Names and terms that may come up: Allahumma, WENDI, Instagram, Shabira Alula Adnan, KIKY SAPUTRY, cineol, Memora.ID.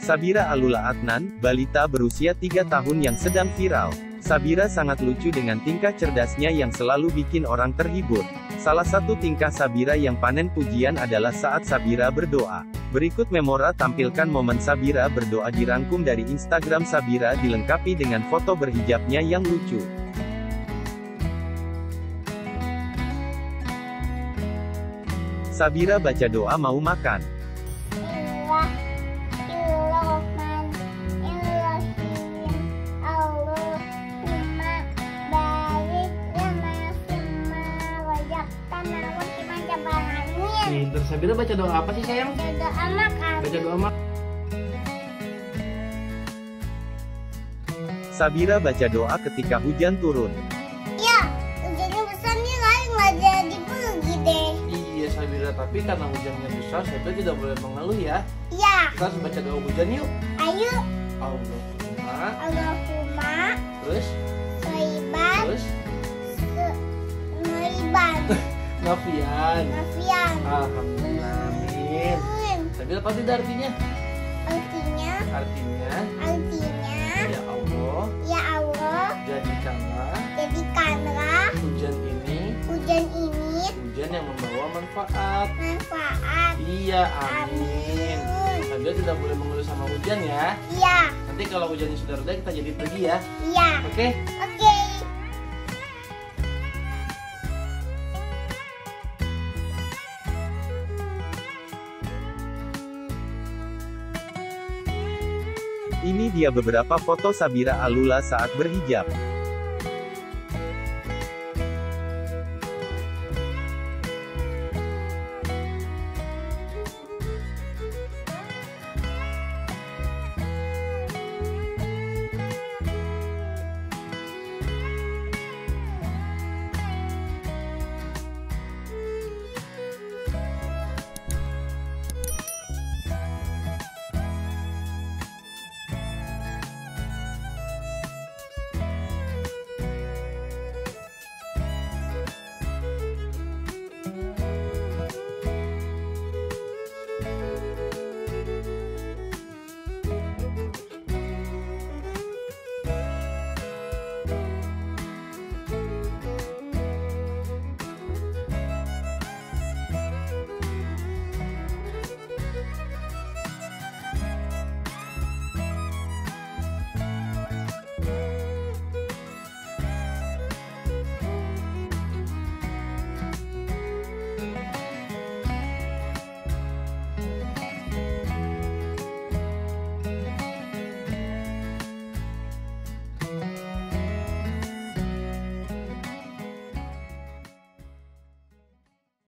Shabira Alula Adnan, balita berusia 3 tahun yang sedang viral. Shabira sangat lucu dengan tingkah cerdasnya yang selalu bikin orang terhibur. Salah satu tingkah Shabira yang panen pujian adalah saat Shabira berdoa. Berikut Memora tampilkan momen Shabira berdoa dirangkum dari Instagram Shabira dilengkapi dengan foto berhijabnya yang lucu. Shabira baca doa mau makan. Terus Shabira baca doa apa sih, sayang? Baca doa makan. Shabira baca doa ketika hujan turun. Ya, hujannya besar nih, nggak jadi pergi deh. Iya Shabira, tapi karena hujannya besar, Shabira tidak boleh mengeluh ya. Iya. Kita harus baca doa hujan yuk. Ayo. Allahumma. Terus? Soiban. Terus? Soiban. Nafian. Alhamdulillah. Amin. Shabira pasti ada artinya. Artinya. Ya Allah. Jadikanlah. Hujan ini. Hujan yang membawa manfaat. Iya. Amin. Shabira tidak boleh mengeluh sama hujan ya. Iya. Nanti kalau hujannya sudah reda kita jadi pergi ya. Iya. Oke. Ini dia beberapa foto Shabira Alula saat berhijab.